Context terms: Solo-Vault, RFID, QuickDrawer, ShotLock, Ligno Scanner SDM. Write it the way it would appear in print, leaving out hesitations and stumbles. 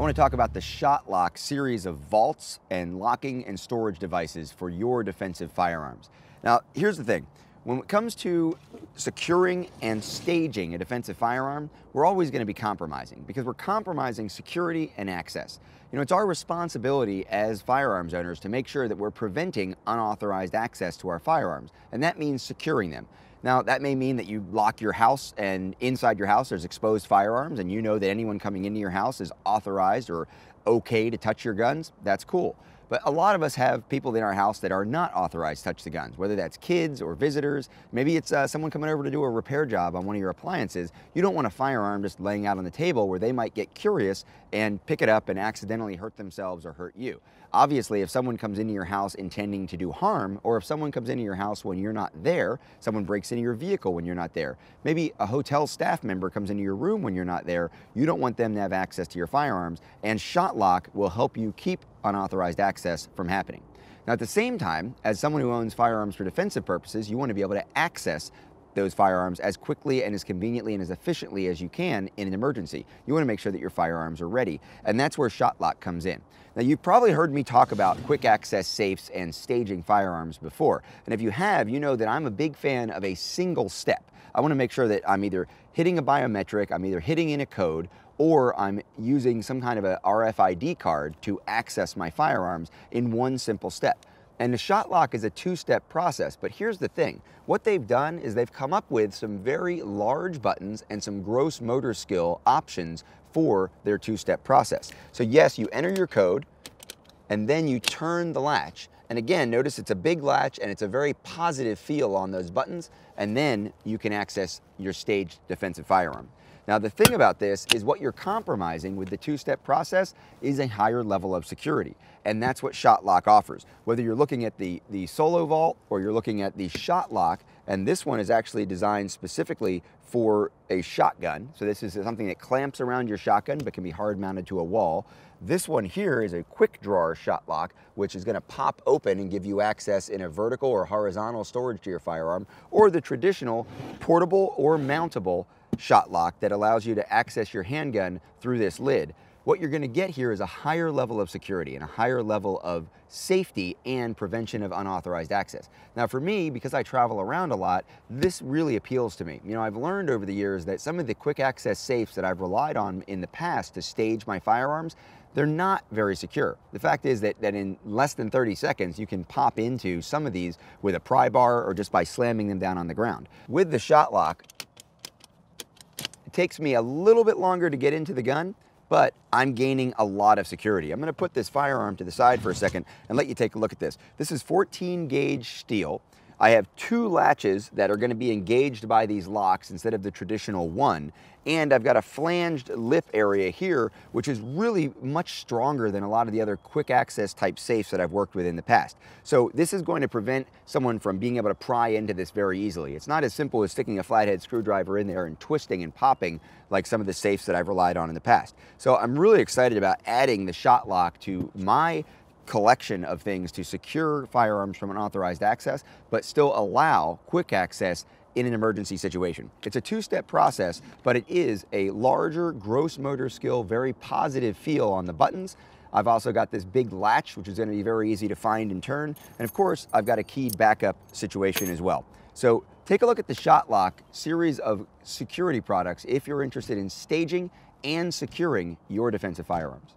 I want to talk about the ShotLock series of vaults and locking and storage devices for your defensive firearms. Now, here's the thing. When it comes to securing and staging a defensive firearm, we're always going to be compromising because we're compromising security and access. You know, it's our responsibility as firearms owners to make sure that we're preventing unauthorized access to our firearms, and that means securing them. Now, that may mean that you lock your house and inside your house there's exposed firearms and you know that anyone coming into your house is authorized or okay to touch your guns. That's cool. But a lot of us have people in our house that are not authorized to touch the guns, whether that's kids or visitors. Maybe it's someone coming over to do a repair job on one of your appliances. You don't want a firearm just laying out on the table where they might get curious and pick it up and accidentally hurt themselves or hurt you. Obviously, if someone comes into your house intending to do harm, or if someone comes into your house when you're not there, someone breaks into your vehicle when you're not there, maybe a hotel staff member comes into your room when you're not there, you don't want them to have access to your firearms, and ShotLock will help you keep unauthorized access from happening. Now, at the same time, as someone who owns firearms for defensive purposes, you want to be able to access those firearms as quickly and as conveniently and as efficiently as you can in an emergency. You want to make sure that your firearms are ready, and that's where ShotLock comes in. Now, you've probably heard me talk about quick access safes and staging firearms before, and if you have, you know that I'm a big fan of a single step. I want to make sure that I'm either hitting a biometric, I'm either hitting in a code, or I'm using some kind of a RFID card to access my firearms in one simple step. And the ShotLock is a two-step process, but here's the thing. What they've done is they've come up with some very large buttons and some gross motor skill options for their two-step process. So yes, you enter your code, and then you turn the latch. And again, notice it's a big latch and it's a very positive feel on those buttons, and then you can access your staged defensive firearm. Now, the thing about this is what you're compromising with the two-step process is a higher level of security, and that's what ShotLock offers. Whether you're looking at the Solo-Vault or you're looking at the ShotLock, and this one is actually designed specifically for a shotgun. So this is something that clamps around your shotgun but can be hard mounted to a wall. This one here is a quick drawer ShotLock, which is going to pop open and give you access in a vertical or horizontal storage to your firearm, or the traditional portable or mountable ShotLock that allows you to access your handgun through this lid. What you're going to get here is a higher level of security and a higher level of safety and prevention of unauthorized access. Now for me, because I travel around a lot, this really appeals to me. You know, I've learned over the years that some of the quick access safes that I've relied on in the past to stage my firearms, they're not very secure. The fact is that in less than 30 seconds, you can pop into some of these with a pry bar or just by slamming them down on the ground. With the ShotLock, it takes me a little bit longer to get into the gun, but I'm gaining a lot of security. I'm going to put this firearm to the side for a second and let you take a look at this. This is 14 gauge steel. I have two latches that are going to be engaged by these locks instead of the traditional one. And I've got a flanged lip area here, which is really much stronger than a lot of the other quick access type safes that I've worked with in the past. So this is going to prevent someone from being able to pry into this very easily. It's not as simple as sticking a flathead screwdriver in there and twisting and popping like some of the safes that I've relied on in the past. So I'm really excited about adding the ShotLock to my collection of things to secure firearms from unauthorized access, but still allow quick access in an emergency situation. It's a two-step process, but it is a larger gross motor skill, very positive feel on the buttons. I've also got this big latch, which is going to be very easy to find and turn. And of course, I've got a keyed backup situation as well. So take a look at the ShotLock series of security products if you're interested in staging and securing your defensive firearms.